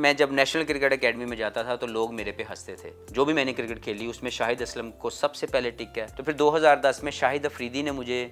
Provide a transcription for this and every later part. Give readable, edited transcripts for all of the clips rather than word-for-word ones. मैं जब national cricket academy में जाता था तो लोग मेरे पे हंसते थे। जो भी मैंने क्रिकेट खेली उसमें शाहिद असलम को सबसे पहले टिक किया। तो फिर 2010 में शाहिद अफरीदी ने मुझे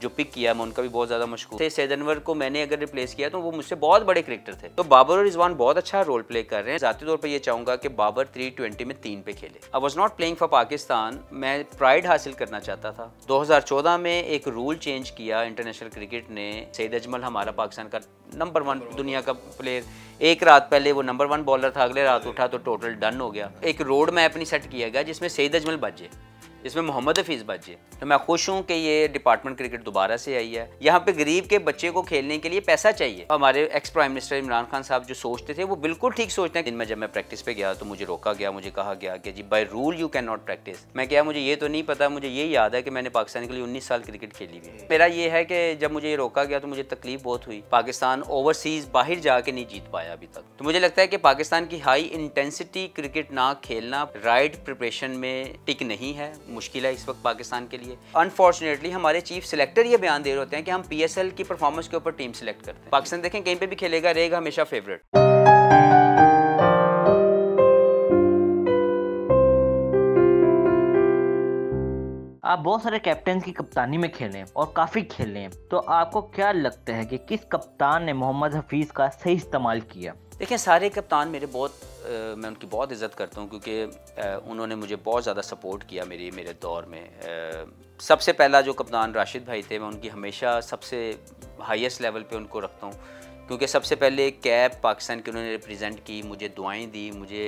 जो पिक किया, मैं उनका भी बहुत ज़्यादा मशहूर थे। सैयद अनवर को मैंने अगर रिप्लेस किया तो वो मुझसे बहुत बड़े क्रिकेटर थे। तो बाबर और रिजवान बहुत अच्छा रोल प्ले कर रहे हैं। ज़ाती तौर पर ये चाहूँगा कि बाबर 320 में 3 पे खेले। I was not playing for Pakistan, मैं प्राइड हासिल करना चाहता था। 2014 में एक रूल चेंज किया इंटरनेशनल क्रिकेट ने। सैयद अजमल हमारा पाकिस्तान का नंबर 1 दुनिया का प्लेयर, एक रात पहले वो नंबर 1 बॉलर था, अगले रात उठा तो टोटल डन हो गया। एक रोड मैप अपनी सेट किया गया जिसमें सैयद अजमल बचे, इसमें मोहम्मद हफीज़ बचे। तो मैं खुश हूँ कि ये डिपार्टमेंट क्रिकेट दोबारा से आई है। यहाँ पे गरीब के बच्चे को खेलने के लिए पैसा चाहिए। हमारे ex prime minister Imran Khan साहब जो सोचते थे वो बिल्कुल ठीक सोचते हैं। दिन में जब मैं प्रैक्टिस पे गया तो मुझे रोका गया, मुझे कहा गया कि जी by rule you can not practice. मैं क्या, मुझे ये तो नहीं पता, मुझे ये याद है कि मैंने पाकिस्तान के लिए 19 साल क्रिकेट खेली हुई। मेरा ये है कि जब मुझे ये रोका गया तो मुझे तकलीफ बहुत हुई। पाकिस्तान ओवरसीज़ बाहर जाके नहीं जीत पाया अभी तक। तो मुझे लगता है कि पाकिस्तान की हाई इंटेंसिटी क्रिकेट ना खेलना राइट प्रिपरेशन में टिक नहीं है, मुश्किल है इस वक्त पाकिस्तान के लिए। अनफॉर्चुनेटली हमारे चीफ सिलेक्टर ये बयान दे रहे होते हैं कि हम PSL की परफॉर्मेंस के ऊपर टीम सिलेक्ट करते हैं। पाकिस्तान देखें कहीं पे भी खेलेगा, रहेगा हमेशा फेवरेट। आप बहुत सारे कैप्टन की कप्तानी में खेले और काफी खेले, तो आपको क्या लगता है कि किस कप्तान ने मोहम्मद हफीज का सही इस्तेमाल किया? देखिए, सारे कप्तान मेरे बहुत मैं उनकी बहुत इज़्ज़त करता हूँ क्योंकि उन्होंने मुझे बहुत ज़्यादा सपोर्ट किया मेरे दौर में। सबसे पहला जो कप्तान राशिद भाई थे, मैं उनकी हमेशा सबसे हाईएस्ट लेवल पे उनको रखता हूँ क्योंकि सबसे पहले कैप पाकिस्तान की उन्होंने रिप्रेजेंट की, मुझे दुआएं दी, मुझे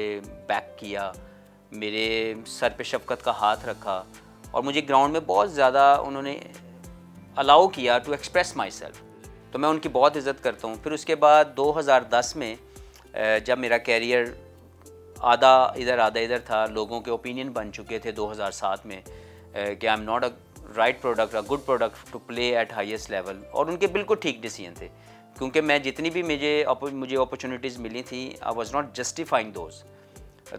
बैक किया, मेरे सर पे शफकत का हाथ रखा और मुझे ग्राउंड में बहुत ज़्यादा उन्होंने अलाउ किया टू एक्सप्रेस माई सेल्फ। तो मैं उनकी बहुत इज़्ज़त करता हूँ। फिर उसके बाद 2010 में जब मेरा कैरियर आधा इधर था, लोगों के ओपिनियन बन चुके थे 2007 में कि I am not a right product, a good product to play at highest level, और उनके बिल्कुल ठीक डिसीजन थे क्योंकि मैं जितनी भी मुझे अपॉर्चुनिटीज़ मिली थी I was not justifying those.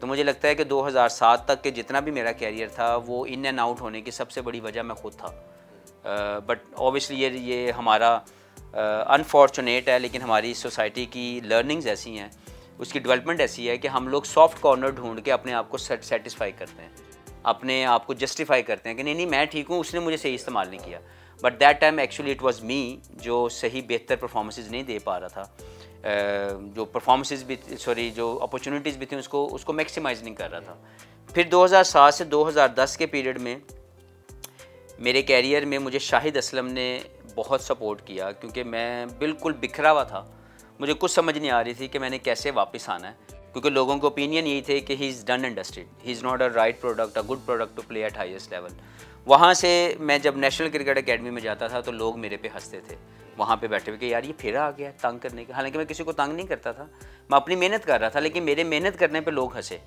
तो मुझे लगता है कि 2007 तक के जितना भी मेरा कैरियर था वो इन एंड आउट होने की सबसे बड़ी वजह मैं खुद था। बट ऑब्वियसली ये हमारा अनफॉर्चुनेट है, लेकिन हमारी सोसाइटी की लर्निंग्स ऐसी हैं, उसकी डेवलपमेंट ऐसी है कि हम लोग सॉफ्ट कॉर्नर ढूंढ के अपने आप को सेटिस्फाई करते हैं, अपने आप को जस्टिफाई करते हैं कि नहीं मैं ठीक हूँ, उसने मुझे सही इस्तेमाल नहीं किया। But that time actually it was me जो सही बेहतर परफॉर्मेंसेज नहीं दे पा रहा था, जो अपॉर्चुनिटीज़ भी थी उसको मैक्सिमाइज नहीं कर रहा था। फिर 2007 से 2010 के पीरियड में मेरे कैरियर में मुझे शाहिद असलम ने बहुत सपोर्ट किया क्योंकि मैं बिल्कुल बिखरा हुआ था, मुझे कुछ समझ नहीं आ रही थी कि मैंने कैसे वापस आना है क्योंकि लोगों के ओपिनियन यही थे कि he is done and dusted, he is not a right product, a good product to play at highest level. वहाँ से मैं जब नेशनल क्रिकेट एकेडमी में जाता था तो लोग मेरे पे हंसते थे, वहाँ पे बैठे हुए कि यार ये फिर आ गया तंग करने के। हालांकि मैं किसी को तंग नहीं करता था, मैं अपनी मेहनत कर रहा था, लेकिन मेरे मेहनत करने पर लोग हंसे,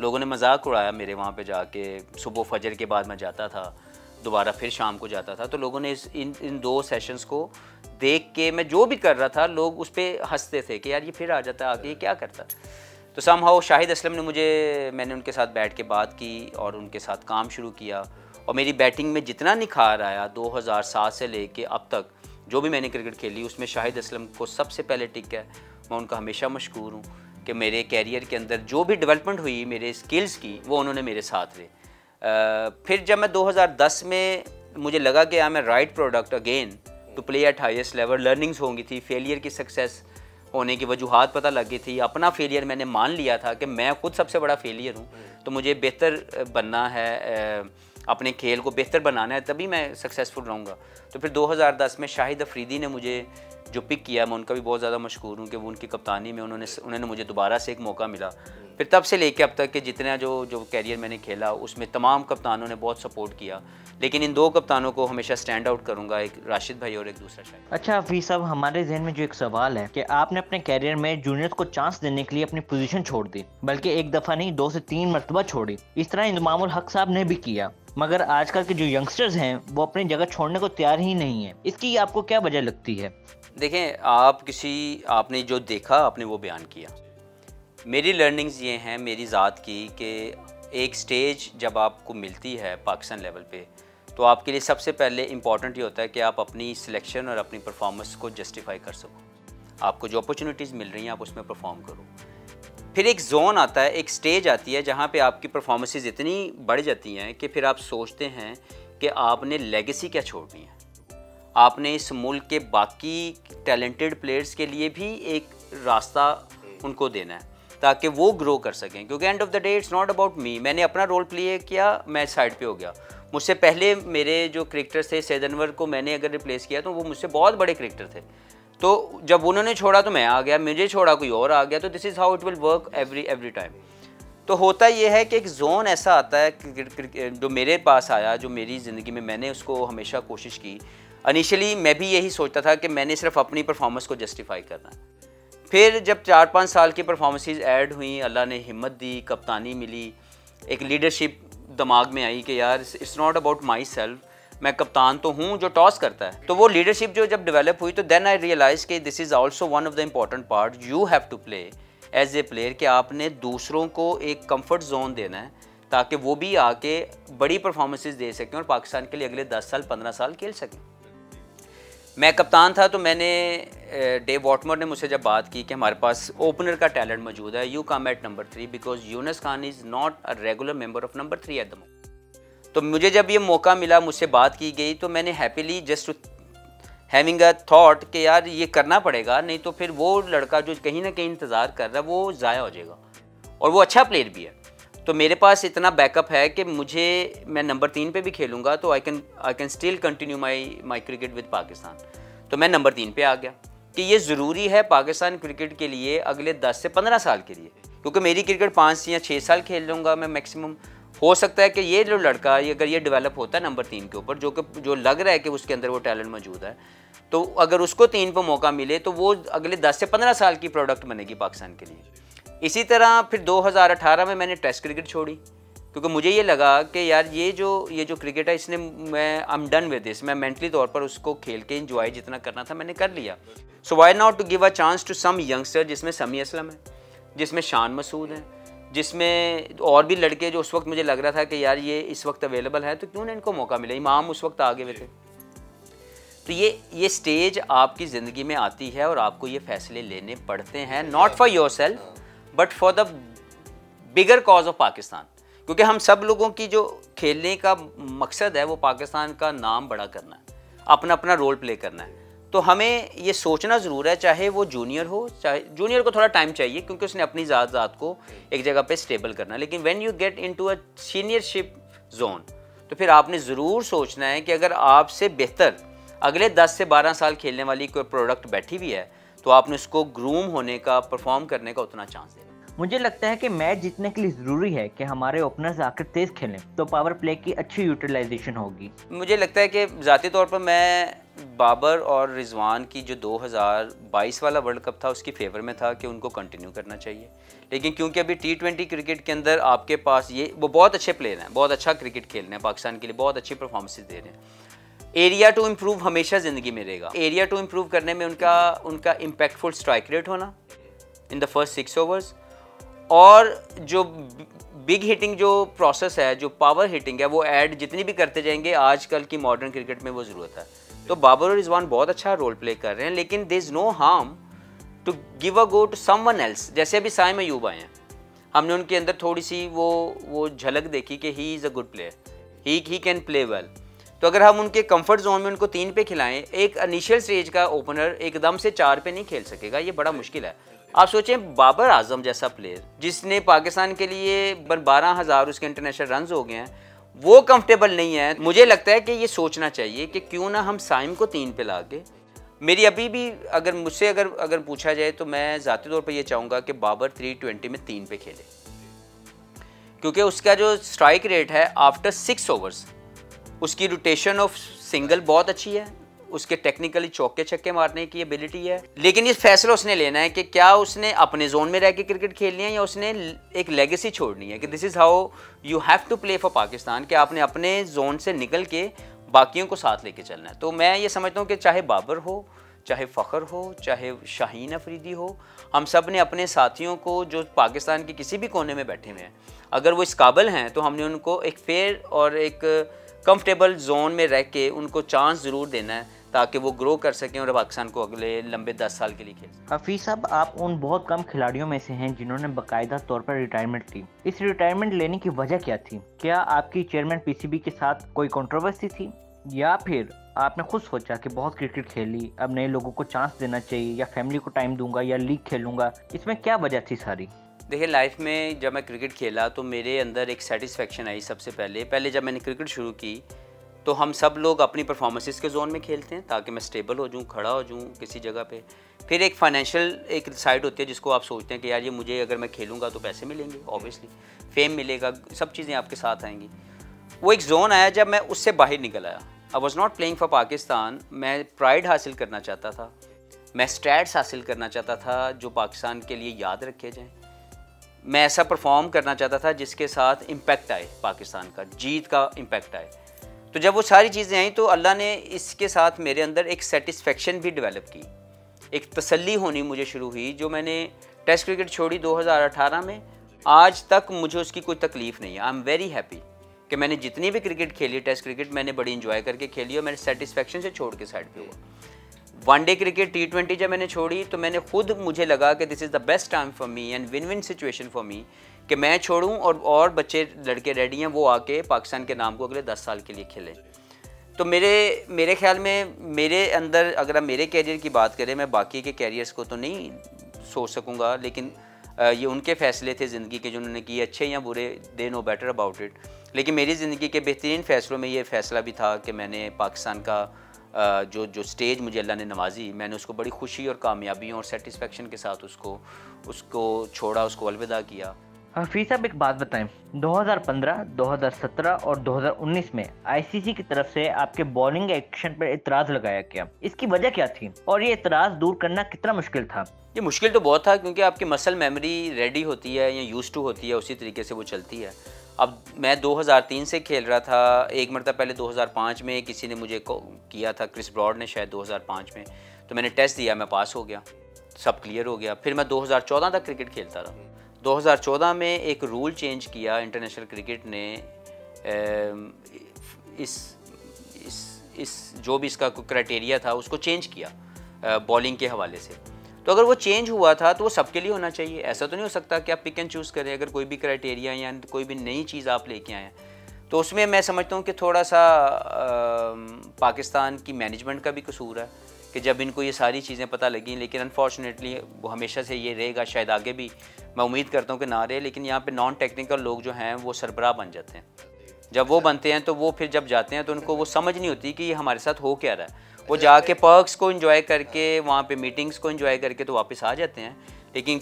लोगों ने मजाक उड़ाया मेरे। वहाँ पर जाके सुबह फजर के बाद मैं जाता था, दोबारा फिर शाम को जाता था, तो लोगों ने इन 2 सेशंस को देख के मैं जो भी कर रहा था लोग उस पर हंसते थे कि यार ये फिर आ जाता, आगे ये क्या करता। तो समहाउ शाहिद असलम ने मैंने उनके साथ बैठ के बात की और उनके साथ काम शुरू किया और मेरी बैटिंग में जितना निखार आया 2007 से लेके अब तक जो भी मैंने क्रिकेट खेली उसमें शाहिद असलम को सबसे पहले टिक है। मैं उनका हमेशा मशकूर हूँ कि मेरे कैरियर के अंदर जो भी डेवलपमेंट हुई मेरे स्किल्स की वो उन्होंने मेरे साथ रहे। फिर जब मैं 2010 में मुझे लगा कि मैं right product again to play at highest level, learnings होंगी थी, फेलियर की सक्सेस होने की वजूहात पता लगी थी, अपना फेलियर मैंने मान लिया था कि मैं खुद सबसे बड़ा फेलियर हूँ, तो मुझे बेहतर बनना है, अपने खेल को बेहतर बनाना है, तभी मैं सक्सेसफुल रहूँगा। तो फिर 2010 में शाहिद अफरीदी ने मुझे जो पिक किया, मैं उनका भी बहुत ज़्यादा मशहूर हूँ कि वो उनकी कप्तानी में उन्होंने मुझे दोबारा से एक मौका मिला। फिर तब से लेके अब तक के जितना जो कैरियर मैंने खेला उसमें तमाम कप्तानों ने बहुत सपोर्ट किया, लेकिन इन 2 कप्तानों को हमेशा स्टैंड आउट करूँगा, एक राशिद भाई और एक दूसरा शायद। अच्छा हफीज़ साहब, हमारे जहन में जो एक सवाल है कि आपने अपने कैरियर में जूनियर्स को चांस देने के लिए अपनी पोजीशन छोड़ दी, बल्कि एक दफ़ा नहीं 2 से 3 मरतबा छोड़ी, इस तरह इंजमामुल हक साहब ने भी किया, मगर आजकल के जो यंगस्टर्स हैं वो अपनी जगह छोड़ने को तैयार ही नहीं है, इसकी आपको क्या वजह लगती है? देखें, आपने जो देखा आपने वो बयान किया। मेरी लर्निंग्स ये हैं मेरी ज़ात की कि एक स्टेज जब आपको मिलती है पाकिस्तान लेवल पे तो आपके लिए सबसे पहले इम्पॉर्टेंट ये होता है कि आप अपनी सिलेक्शन और अपनी परफॉर्मेंस को जस्टिफाई कर सको, आपको जो अपॉर्चुनिटीज़ मिल रही हैं आप उसमें परफॉर्म करो। फिर एक जोन आता है, एक स्टेज आती है जहाँ पे आपकी परफॉर्मेंसेस इतनी बढ़ जाती हैं कि फिर आप सोचते हैं कि आपने लेगेसी क्या छोड़नी है। आपने इस मुल्क के बाकी टैलेंटेड प्लेयर्स के लिए भी एक रास्ता उनको देना है ताकि वो ग्रो कर सकें, क्योंकि end of the day it's not about me. मैंने अपना रोल प्ले किया, मैं साइड पे हो गया। मुझसे पहले मेरे जो क्रिकेटर्स थे, सैयद अनवर को मैंने अगर रिप्लेस किया तो वो मुझसे बहुत बड़े क्रिकेटर थे, तो जब उन्होंने छोड़ा तो मैं आ गया, मुझे छोड़ा कोई और आ गया। तो this is how it will work every time. तो होता ये है कि एक जोन ऐसा आता है जो मेरे पास आया, जो मेरी ज़िंदगी में मैंने उसको हमेशा कोशिश की। इनिशियली मैं भी यही सोचता था कि मैंने सिर्फ अपनी परफॉर्मेंस को जस्टिफाई करना है। फिर जब 4-5 साल की परफॉर्मेंसेस ऐड हुई, अल्लाह ने हिम्मत दी, कप्तानी मिली, एक लीडरशिप दिमाग में आई कि यार it's not about my self, मैं कप्तान तो हूँ जो टॉस करता है। तो वो लीडरशिप जो जब डेवलप हुई तो देन आई रियलाइज़ कि this is also one of the important part you have to play as a player, कि आपने दूसरों को एक कम्फर्ट जोन देना है ताकि वो भी आके बड़ी परफॉर्मेंसेस दे सकें और पाकिस्तान के लिए अगले 10-15 साल खेल सकें। मैं कप्तान था तो मैंने डेव वॉटमोर ने मुझसे जब बात की कि हमारे पास ओपनर का टैलेंट मौजूद है, you come at number 3 because Younis Khan is not a regular member of number 3 at the moment. तो मुझे जब ये मौका मिला, मुझसे बात की गई, तो मैंने happily just having a thought कि यार ये करना पड़ेगा, नहीं तो फिर वो लड़का जो कहीं ना कहीं इंतज़ार कर रहा है वो ज़ाया हो जाएगा, और वो अच्छा प्लेयर भी है। तो मेरे पास इतना बैकअप है कि मुझे मैं नंबर 3 पे भी खेलूँगा तो I can still continue my cricket with Pakistan. तो मैं नंबर 3 पे आ गया कि ये ज़रूरी है पाकिस्तान क्रिकेट के लिए अगले 10 से 15 साल के लिए, क्योंकि मेरी क्रिकेट 5 या 6 साल खेल लूँगा मैं मैक्सिमम। हो सकता है कि ये जो लड़का अगर ये डेवलप होता है नंबर 3 के ऊपर, जो लग रहा है कि उसके अंदर वो टैलेंट मौजूद है, तो अगर उसको 3 पर मौका मिले तो वो अगले 10 से 15 साल की प्रोडक्ट बनेगी पाकिस्तान के लिए। इसी तरह फिर 2018 में मैंने टेस्ट क्रिकेट छोड़ी क्योंकि मुझे ये लगा कि यार ये जो क्रिकेट है इसने मैं I am done with this. मैं मेंटली तौर पर उसको खेल के इंजॉय जितना करना था मैंने कर लिया। So why not to give a chance to some youngster, जिसमें समी असलम है, जिसमें शान मसूद है, जिसमें और भी लड़के जो उस वक्त मुझे लग रहा था कि यार ये इस वक्त अवेलेबल है तो क्यों ना इनको मौका मिले। इमाम उस वक्त आगे हुए थे। तो ये स्टेज आपकी ज़िंदगी में आती है और आपको ये फैसले लेने पड़ते हैं, not for your self but for the bigger cause of Pakistan, क्योंकि हम सब लोगों की जो खेलने का मकसद है वो पाकिस्तान का नाम बड़ा करना है, अपना अपना रोल प्ले करना है। तो हमें ये सोचना ज़रूर है, चाहे वो जूनियर हो, चाहे जूनियर को थोड़ा टाइम चाहिए क्योंकि उसने अपनी ज़ात को एक जगह पे स्टेबल करना है, लेकिन when you get into a seniorship zone तो फिर आपने ज़रूर सोचना है कि अगर आपसे बेहतर अगले 10 से 12 साल खेलने वाली कोई प्रोडक्ट बैठी हुई है तो आपने उसको ग्रूम होने का, परफॉर्म करने का उतना चांस देना। मुझे लगता है कि मैच जीतने के लिए ज़रूरी है कि हमारे ओपनर्स आकर तेज़ खेलें तो पावर प्ले की अच्छी यूटिलाइजेशन होगी। मुझे लगता है कि ज़ाती तौर पर मैं बाबर और रिजवान की जो 2022 वाला वर्ल्ड कप था उसकी फेवर में था कि उनको कंटिन्यू करना चाहिए, लेकिन क्योंकि अभी T20 क्रिकेट के अंदर आपके पास ये वो बहुत अच्छे प्लेयर हैं, बहुत अच्छा क्रिकेट खेल रहे हैं, पाकिस्तान के लिए बहुत अच्छी परफॉर्मेंसेज दे रहे हैं। एरिया टू इम्प्रूव हमेशा ज़िंदगी में रहेगा। एरिया टू इम्प्रूव करने में उनका इम्पैक्टफुल स्ट्राइक रेट होना इन द फर्स्ट 6 ओवर्स, और जो बिग हिटिंग जो प्रोसेस है, जो पावर हिटिंग है, वो ऐड जितनी भी करते जाएंगे आजकल की मॉडर्न क्रिकेट में वो ज़रूरत है। तो बाबर और रिजवान बहुत अच्छा रोल प्ले कर रहे हैं, लेकिन there is no harm to give a go to someone else. जैसे अभी साइम अयूब आए हैं, हमने उनके अंदर थोड़ी सी वो झलक देखी कि he is a good player, he can play well. तो अगर हम उनके कंफर्ट जोन में उनको 3 पे खिलाएं, एक इनिशियल स्टेज का ओपनर एकदम से 4 पे नहीं खेल सकेगा, ये बड़ा मुश्किल है। आप सोचें बाबर आजम जैसा प्लेयर जिसने पाकिस्तान के लिए 12,000 उसके इंटरनेशनल रन हो गए हैं, वो कंफर्टेबल नहीं है। मुझे लगता है कि ये सोचना चाहिए कि क्यों ना हम साइम को 3 पे ला के, मेरी अभी भी अगर मुझसे अगर पूछा जाए तो मैं ज़ाती तौर पर यह चाहूँगा कि बाबर T20 में 3 पे खेले, क्योंकि उसका जो स्ट्राइक रेट है आफ्टर 6 ओवर्स, उसकी रोटेशन ऑफ सिंगल बहुत अच्छी है, उसके टेक्निकली चौके छक्के मारने की एबिलिटी है। लेकिन ये फैसला उसने लेना है कि क्या उसने अपने जोन में रह के क्रिकेट खेलनी है या उसने एक लेगेसी छोड़नी है कि this is how you have to play for Pakistan, कि आपने अपने जोन से निकल के बाकियों को साथ लेके चलना है। तो मैं ये समझता हूँ कि चाहे बाबर हो, चाहे फ़खर हो, चाहे शाहीन अफरीदी हो, हम सब ने अपने साथियों को जो पाकिस्तान के किसी भी कोने में बैठे हुए हैं, अगर वो इस काबिल हैं तो हमने उनको एक फेयर और एक कंफर्टेबल जोन में रह के उनको चांस ज़रूर देना है ताकि वो ग्रो कर सकें और पाकिस्तान को अगले लंबे 10 साल के लिए खेल सकें। हफीज़ साहब, आप उन बहुत कम खिलाड़ियों में से हैं जिन्होंने बाकायदा तौर पर रिटायरमेंट ली। इस रिटायरमेंट लेने की वजह क्या थी? क्या आपकी चेयरमैन पीसीबी के साथ कोई कंट्रोवर्सी थी, या फिर आपने खुद सोचा कि बहुत क्रिकेट खेली, अब नए लोगों को चांस देना चाहिए, या फैमिली को टाइम दूंगा, या लीग खेलूंगा? इसमें क्या वजह थी सारी? देखिए, लाइफ में जब मैं क्रिकेट खेला तो मेरे अंदर एक सेटिस्फेक्शन आई। सबसे पहले जब मैंने क्रिकेट शुरू की तो हम सब लोग अपनी परफॉर्मेंसेस के जोन में खेलते हैं ताकि मैं स्टेबल हो जाऊँ, खड़ा हो जाऊँ किसी जगह पे। फिर एक फाइनेंशियल एक साइड होती है जिसको आप सोचते हैं कि यार ये मुझे, अगर मैं खेलूँगा तो पैसे मिलेंगे, ऑब्वियसली फेम मिलेगा, सब चीज़ें आपके साथ आएंगी। वो एक जोन आया जब मैं उससे बाहर निकल आया। I was not playing for Pakistan. मैं प्राइड हासिल करना चाहता था, मैं स्टैट्स हासिल करना चाहता था जो पाकिस्तान के लिए याद रखे जाएँ। मैं ऐसा परफॉर्म करना चाहता था जिसके साथ इम्पैक्ट आए, पाकिस्तान का जीत का इम्पैक्ट आए। तो जब वो सारी चीज़ें आई तो अल्लाह ने इसके साथ मेरे अंदर एक सेटिस्फेक्शन भी डेवलप की, एक तसल्ली होनी मुझे शुरू हुई। जो मैंने टेस्ट क्रिकेट छोड़ी 2018 में, आज तक मुझे उसकी कोई तकलीफ़ नहीं है। आई एम वेरी हैप्पी कि मैंने जितनी भी क्रिकेट खेली, टेस्ट क्रिकेट मैंने बड़ी इंजॉय करके खेली और मैंने सेटिस्फेक्शन से छोड़ के साइड पे हुआ। वनडे क्रिकेट T20 जब मैंने छोड़ी तो मैंने खुद, मुझे लगा कि this is the best time for me and win win situation for me कि मैं छोड़ूं और बच्चे लड़के रेडी हैं, वो आके पाकिस्तान के नाम को अगले 10 साल के लिए खेलें। तो मेरे ख्याल में मेरे अंदर, अगर आप मेरे कैरियर की बात करें, मैं बाकी के कैरियर्स को तो नहीं सोच सकूँगा, लेकिन ये उनके फ़ैसले थे ज़िंदगी के जो उन्होंने किए, अच्छे या बुरे, they know better about it. लेकिन मेरी ज़िंदगी के बेहतरीन फ़ैसलों में ये फ़ैसला भी था कि मैंने पाकिस्तान का जो स्टेज मुझे अल्लाह ने नवाजी, मैंने उसको बड़ी खुशी और कामयाबियों और सेटिस्फेक्शन के साथ उसको छोड़ा, उसको अलविदा किया। हफीज़ साहब, एक बात बताएं, 2015, 2017 और 2019 में ICC की तरफ से आपके बॉलिंग एक्शन पर एतराज़ लगाया गया। इसकी वजह क्या थी और ये एतराज़ दूर करना कितना मुश्किल था? ये मुश्किल तो बहुत था क्योंकि आपकी मसल मेमोरी रेडी होती है या यूज टू होती है, उसी तरीके से वो चलती है। अब मैं 2003 से खेल रहा था। एक मरतबा पहले 2005 में किसी ने मुझे किया था, क्रिस ब्रॉड ने शायद 2005 में, तो मैंने टेस्ट दिया, मैं पास हो गया, सब क्लियर हो गया। फिर मैं 2014 तक क्रिकेट खेलता रहा। 2014 में एक रूल चेंज किया इंटरनेशनल क्रिकेट ने, इस जो भी इसका क्राइटेरिया था उसको चेंज किया बॉलिंग के हवाले से। तो अगर वो चेंज हुआ था तो वो सबके लिए होना चाहिए। ऐसा तो नहीं हो सकता कि आप पिक एंड चूज़ करें। अगर कोई भी क्राइटेरिया या कोई भी नई चीज़ आप लेके आएँ तो उसमें मैं समझता हूँ कि थोड़ा सा पाकिस्तान की मैनेजमेंट का भी कसूर है कि जब इनको ये सारी चीज़ें पता लगीं, लेकिन अनफॉर्चुनेटली वो हमेशा से ये रहेगा, शायद आगे भी मैं उम्मीद करता हूँ कि ना रहे। लेकिन यहाँ पे नॉन टेक्निकल लोग जो हैं वो सरबराह बन जाते हैं। जब वो बनते हैं तो वो फिर जब जाते हैं तो उनको वो समझ नहीं होती कि ये हमारे साथ हो क्या रहा है। वो जाके पर्क्स को इन्जॉय करके, वहाँ पर मीटिंग्स को इन्जॉय करके तो वापस आ जाते हैं, लेकिन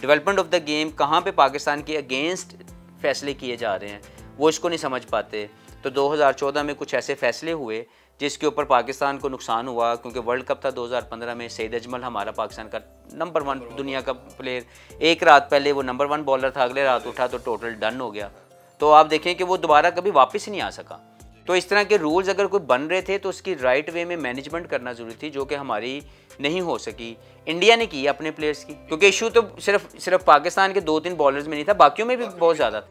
डेवलपमेंट ऑफ द गेम कहाँ पर पाकिस्तान के अगेंस्ट फैसले किए जा रहे हैं वो इसको नहीं समझ पाते। तो 2014 में कुछ ऐसे फ़ैसले हुए जिसके ऊपर पाकिस्तान को नुकसान हुआ क्योंकि वर्ल्ड कप था 2015 में। सईद अजमल, हमारा पाकिस्तान का नंबर 1 दुनिया का प्लेयर, एक रात पहले वो नंबर 1 बॉलर था, अगले रात उठा तो टोटल डन हो गया। तो आप देखें कि वो दोबारा कभी वापस नहीं आ सका। तो इस तरह के रूल्स अगर कोई बन रहे थे तो उसकी राइट वे में मैनेजमेंट करना ज़रूरी थी, जो कि हमारी नहीं हो सकी। इंडिया ने की अपने प्लेयर्स की, क्योंकि इशू तो सिर्फ पाकिस्तान के 2-3 बॉलर्स में नहीं था, बाकियों में भी बहुत ज़्यादा था।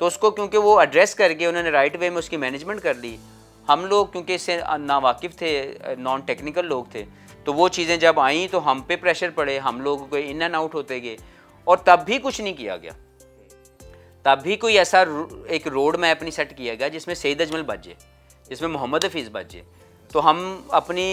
तो उसको क्योंकि वो एड्रेस करके उन्होंने राइट वे में उसकी मैनेजमेंट कर दी। हम लोग क्योंकि इससे नावाकिफ़ थे, नॉन टेक्निकल लोग थे, तो वो चीज़ें जब आईं तो हम पे प्रेशर पड़े, हम लोगों को इन एंड आउट होते गए, और तब भी कुछ नहीं किया गया। तब भी कोई ऐसा एक रोड मैप नहीं सेट किया गया जिसमें सईद अजमल बचे, जिसमें मोहम्मद हफीज़ बचे। तो हम अपनी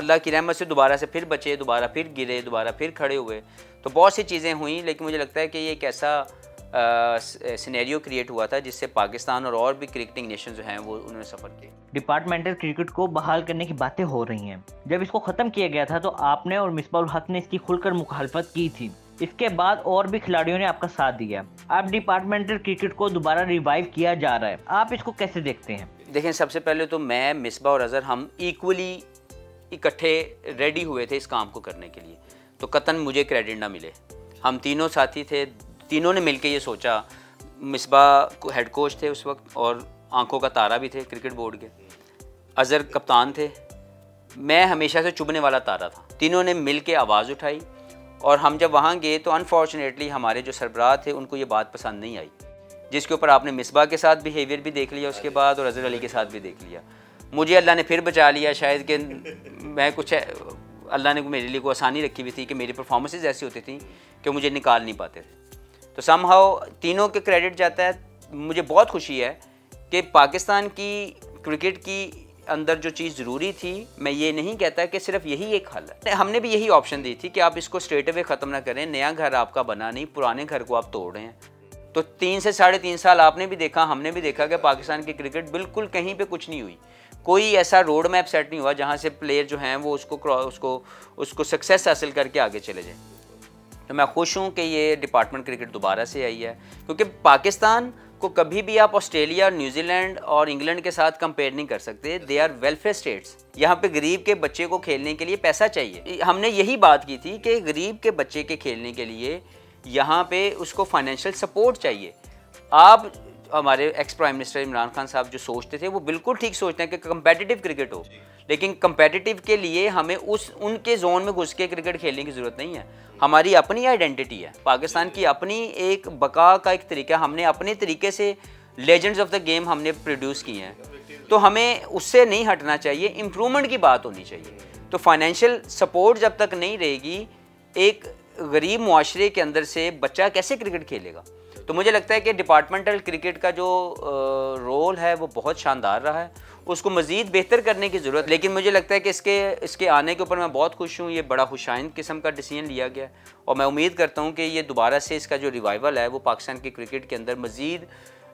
अल्लाह की रहमत से दोबारा से फिर बचे, दोबारा फिर गिरे, दोबारा फिर खड़े हुए। तो बहुत सी चीज़ें हुई, लेकिन मुझे लगता है कि ये एक ऐसा सिनेरियो क्रिएट हुआ था जिससे पाकिस्तान और भी क्रिकेटिंग नेशन जो हैं वो उन्होंने सफ़र किए। डिपार्टमेंटल क्रिकेट को बहाल करने की बातें हो रही हैं। जब इसको ख़त्म किया गया था तो आपने और मिसबा हक ने इसकी खुलकर मुखालफत की थी। इसके बाद और भी खिलाड़ियों ने आपका साथ दिया। अब डिपार्टमेंटल क्रिकेट को दोबारा रिवाइव किया जा रहा है, आप इसको कैसे देखते हैं? देखें, सबसे पहले तो मैं, मिसबा और अजहर, हम इक्वली इकट्ठे रेडी हुए थे इस काम को करने के लिए, तो कतन मुझे क्रेडिट ना मिले। हम तीनों साथी थे, तीनों ने मिलके ये सोचा। मिसबा हेड कोच थे उस वक्त और आंखों का तारा भी थे क्रिकेट बोर्ड के, अजहर कप्तान थे, मैं हमेशा से चुभने वाला तारा था। तीनों ने मिलके आवाज़ उठाई और हम जब वहाँ गए तो अनफॉर्चुनेटली हमारे जो सरबराह थे उनको ये बात पसंद नहीं आई, जिसके ऊपर आपने मिसबा के साथ बिहेवियर भी देख लिया उसके बाद, और अजहर अली के साथ भी देख लिया। मुझे अल्लाह ने फिर बचा लिया, शायद कि मैं कुछ अल्लाह ने मेरे लिए को आसानी रखी हुई थी कि मेरी परफॉर्मेंसेज ऐसी होती थी कि मुझे निकाल नहीं पाते थे। तो समहाउ तीनों के क्रेडिट जाता है। मुझे बहुत खुशी है कि पाकिस्तान की क्रिकेट की अंदर जो चीज़ ज़रूरी थी, मैं ये नहीं कहता कि सिर्फ यही एक हल है, हमने भी यही ऑप्शन दी थी कि आप इसको स्ट्रेट अवे ख़त्म ना करें, नया घर आपका बना नहीं, पुराने घर को आप तोड़ रहे हैं। तो 3 से साढ़े 3 साल आपने भी देखा, हमने भी देखा कि पाकिस्तान की क्रिकेट बिल्कुल कहीं पे कुछ नहीं हुई, कोई ऐसा रोड मैप सेट नहीं हुआ जहाँ से प्लेयर जो हैं वो उसको सक्सेस हासिल करके आगे चले जाए। तो मैं खुश हूँ कि ये डिपार्टमेंट क्रिकेट दोबारा से आई है, क्योंकि पाकिस्तान को कभी भी आप ऑस्ट्रेलिया, न्यूजीलैंड और इंग्लैंड के साथ कंपेयर नहीं कर सकते। They are welfare states. यहाँ पे गरीब के बच्चे को खेलने के लिए पैसा चाहिए। हमने यही बात की थी कि गरीब के बच्चे के खेलने के लिए यहाँ पे उसको फाइनेंशियल सपोर्ट चाहिए। आप हमारे ex prime minister Imran Khan साहब जो सोचते थे वो बिल्कुल ठीक सोचते हैं कि कंपेटिटिव क्रिकेट हो, लेकिन कंपेटिटिव के लिए हमें उनके जोन में घुस के क्रिकेट खेलने की ज़रूरत नहीं है। हमारी अपनी आइडेंटिटी है, पाकिस्तान की अपनी एक बका का एक तरीका, हमने अपने तरीके से लेजेंड्स ऑफ द गेम हमने प्रोड्यूस किए हैं, तो हमें उससे नहीं हटना चाहिए, इम्प्रूवमेंट की बात होनी चाहिए। तो फाइनेंशियल सपोर्ट जब तक नहीं रहेगी, एक गरीब माशरे के अंदर से बच्चा कैसे क्रिकेट खेलेगा? तो मुझे लगता है कि डिपार्टमेंटल क्रिकेट का जो रोल है वो बहुत शानदार रहा है, उसको मज़ीद बेहतर करने की ज़रूरत। लेकिन मुझे लगता है कि इसके आने के ऊपर मैं बहुत खुश हूँ। ये बड़ा खुशाइंद किस्म का डिसीजन लिया गया और मैं उम्मीद करता हूँ कि ये दोबारा से इसका जो रिवाइवल है वो पाकिस्तान की क्रिकेट के अंदर मज़ीद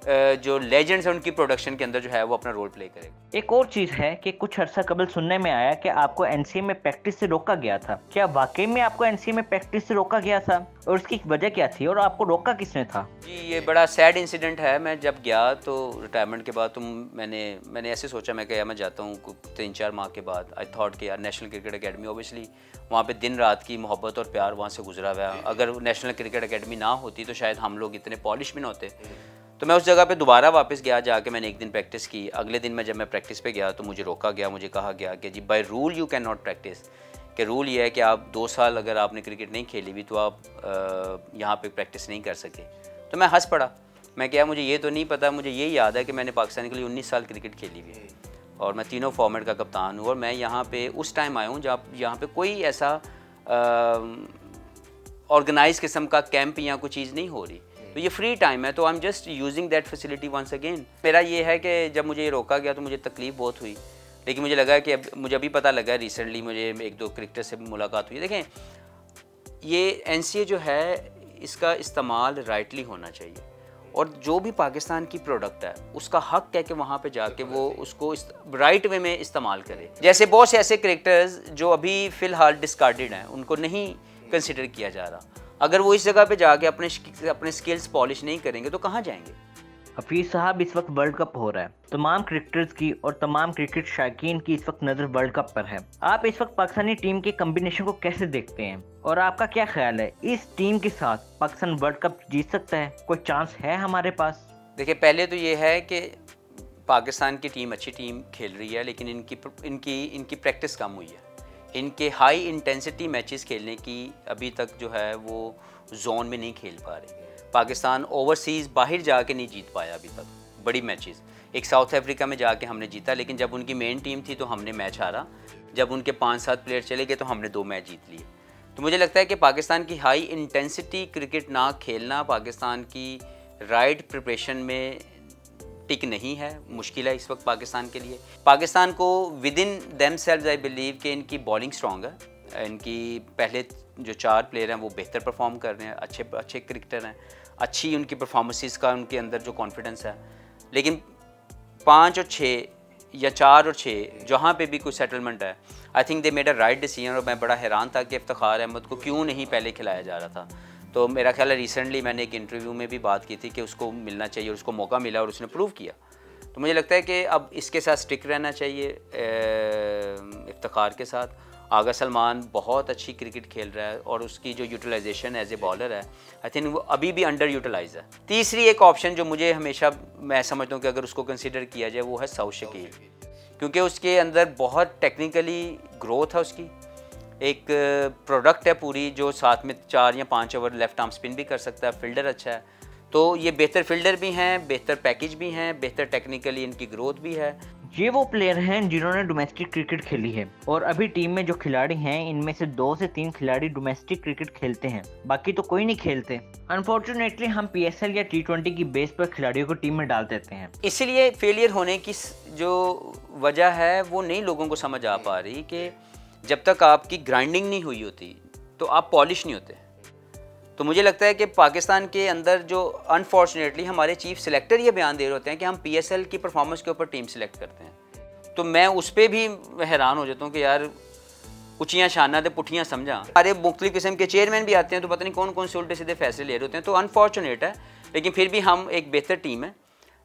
जो लेजेंड्स हैं उनकी प्रोडक्शन के अंदर जो है वो अपना रोल प्ले करेगा। एक और चीज़ है कि कुछ अर्सा कबल सुनने में आया कि आपको NCA में प्रैक्टिस से रोका गया था। क्या वाकई में आपको NCA में प्रैक्टिस से रोका गया था और उसकी वजह क्या थी और आपको रोका किसने था? जी, ये बड़ा सैड इंसिडेंट है। मैं जब गया तो रिटायरमेंट के बाद तो मैंने ऐसे सोचा, मैं क्या मैं जाता हूँ 3-4 माह के बाद। आई थॉट कि यार नेशनल क्रिकेट अकेडमी, ऑब्वियसली वहाँ पे दिन रात की मोहब्बत और प्यार वहाँ से गुजरा हुआ। अगर नेशनल क्रिकेट अकेडमी ना होती तो शायद हम लोग इतने पॉलिश भी ना होते। तो मैं उस जगह पे दोबारा वापस गया, जाके मैंने एक दिन प्रैक्टिस की। अगले दिन मैं जब मैं प्रैक्टिस पे गया तो मुझे रोका गया, मुझे कहा गया कि जी by rule you can not practice. कि रूल ये है कि आप 2 साल अगर आपने क्रिकेट नहीं खेली हुई तो आप यहाँ पे प्रैक्टिस नहीं कर सके। तो मैं हंस पड़ा, मैं क्या मुझे ये तो नहीं पता, मुझे ये याद है कि मैंने पाकिस्तान के लिए 19 साल क्रिकेट खेली हुई है और मैं तीनों फॉर्मेट का कप्तान हूँ। और मैं यहाँ पर उस टाइम आया हूँ जहाँ यहाँ पर कोई ऐसा ऑर्गेनाइज किस्म का कैंप या कोई चीज़ नहीं हो रही, तो ये फ्री टाइम है। तो I am just using that facility once again. मेरा ये है कि जब मुझे ये रोका गया तो मुझे तकलीफ बहुत हुई, लेकिन मुझे लगा कि मुझे अभी पता लगा, रिसेंटली मुझे 1-2 क्रिकेटर से मुलाकात हुई। देखें, ये NCA जो है इसका इस्तेमाल राइटली होना चाहिए और जो भी पाकिस्तान की प्रोडक्ट है उसका हक है कि वहाँ पे जाके वो उसको राइट वे में इस्तेमाल करे। जैसे बहुत से ऐसे क्रिकेटर्स जो अभी फ़िलहाल डिस्कार्डेड हैं, उनको नहीं कंसिडर किया जा रहा। अगर वो इस जगह पे जाके अपने स्किल्स पॉलिश नहीं करेंगे तो कहाँ जाएंगे? हफीज़ साहब, इस वक्त वर्ल्ड कप हो रहा है, तमाम क्रिकेटर्स की और तमाम क्रिकेट शायकीन की इस वक्त नज़र वर्ल्ड कप पर है। आप इस वक्त पाकिस्तानी टीम के कम्बिनेशन को कैसे देखते हैं और आपका क्या ख्याल है, इस टीम के साथ पाकिस्तान वर्ल्ड कप जीत सकता है? कोई चांस है हमारे पास? देखिए, पहले तो ये है कि पाकिस्तान की टीम अच्छी टीम खेल रही है, लेकिन इनकी प्रैक्टिस कम हुई है। इनके हाई इंटेंसिटी मैचेस खेलने की अभी तक जो है वो जोन में नहीं खेल पा रहे। पाकिस्तान ओवरसीज़ बाहर जाके नहीं जीत पाया अभी तक बड़ी मैचेस। एक साउथ अफ्रीका में जाके हमने जीता, लेकिन जब उनकी मेन टीम थी तो हमने मैच हारा। जब उनके 5-7 प्लेयर चले गए तो हमने 2 मैच जीत लिए। तो मुझे लगता है कि पाकिस्तान की हाई इंटेंसिटी क्रिकेट ना खेलना पाकिस्तान की राइट प्रिपरेशन में टिक नहीं है। मुश्किल है इस वक्त पाकिस्तान के लिए। पाकिस्तान को within themselves I believe कि इनकी बॉलिंग स्ट्रॉन्ग है, इनकी पहले जो 4 प्लेयर हैं वो बेहतर परफॉर्म कर रहे हैं, अच्छे क्रिकेटर हैं, अच्छी उनकी परफॉर्मेंसेस का उनके अंदर जो कॉन्फिडेंस है। लेकिन 5 और 6 या 4 और 6 जहाँ पे भी कोई सेटलमेंट है, I think they made a right decision. और मैं बड़ा हैरान था कि इफ्तिखार अहमद को क्यों नहीं पहले खिलाया जा रहा था। तो मेरा ख्याल है रिसेंटली मैंने एक इंटरव्यू में भी बात की थी कि उसको मिलना चाहिए और उसको मौका मिला और उसने प्रूव किया। तो मुझे लगता है कि अब इसके साथ स्टिक रहना चाहिए इफ्तिखार के साथ। आगा सलमान बहुत अच्छी क्रिकेट खेल रहा है और उसकी जो यूटिलाइजेशन एज ए बॉलर है, आई थिंक वो अभी भी अंडर यूटिलाइज है। तीसरी एक ऑप्शन जो मुझे हमेशा मैं समझता हूँ कि अगर उसको कंसिडर किया जाए वो है साउथ शकील, क्योंकि उसके अंदर बहुत टेक्निकली ग्रोथ है, उसकी एक प्रोडक्ट है पूरी जो साथ में 4 या 5 ओवर लेफ्ट आर्म स्पिन भी कर सकता है, फील्डर अच्छा है। तो ये बेहतर फील्डर भी हैं, बेहतर पैकेज भी हैं, बेहतर टेक्निकली इनकी ग्रोथ भी है। ये वो प्लेयर हैं जिन्होंने डोमेस्टिक क्रिकेट खेली है और अभी टीम में जो खिलाड़ी हैं इनमें से 2 से 3 खिलाड़ी डोमेस्टिक क्रिकेट खेलते हैं, बाकी तो कोई नहीं खेलते। अनफॉर्चुनेटली हम PSL या T20 की बेस पर खिलाड़ियों को टीम में डाल देते हैं। इसलिए फेलियर होने की जो वजह है वो नहीं लोगों को समझ आ पा रही कि जब तक आपकी ग्राइंडिंग नहीं हुई होती तो आप पॉलिश नहीं होते। तो मुझे लगता है कि पाकिस्तान के अंदर जो अनफॉर्चुनेटली हमारे चीफ सिलेक्टर ये बयान दे रहे होते हैं कि हम PSL की परफॉर्मेंस के ऊपर टीम सिलेक्ट करते हैं, तो मैं उस पर भी हैरान हो जाता हूँ कि यार उचियाँ शाना तो पुठियाँ समझा। हमारे मुख्तलिफ़ किस्म के चेयरमैन भी आते हैं तो पता नहीं कौन कौन से उल्टे सीधे फैसले ले रहे होते हैं, तो अनफॉर्चुनेट है। लेकिन फिर भी हम एक बेहतर टीम है,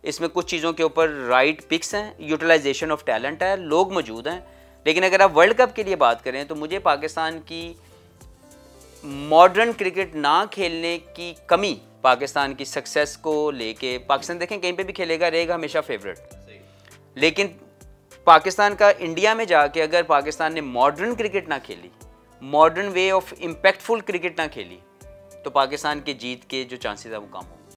इसमें कुछ चीज़ों के ऊपर राइट पिक्स हैं, यूटिलाइजेशन ऑफ टैलेंट है, लोग मौजूद हैं। लेकिन अगर आप वर्ल्ड कप के लिए बात करें तो मुझे पाकिस्तान की मॉडर्न क्रिकेट ना खेलने की कमी पाकिस्तान की सक्सेस को लेके, पाकिस्तान देखें कहीं पे भी खेलेगा रहेगा हमेशा फेवरेट, लेकिन पाकिस्तान का इंडिया में जाके अगर पाकिस्तान ने मॉडर्न क्रिकेट ना खेली, modern way of impactful cricket ना खेली, तो पाकिस्तान के जीत के जो चांसेस हैं वो कम होंगे।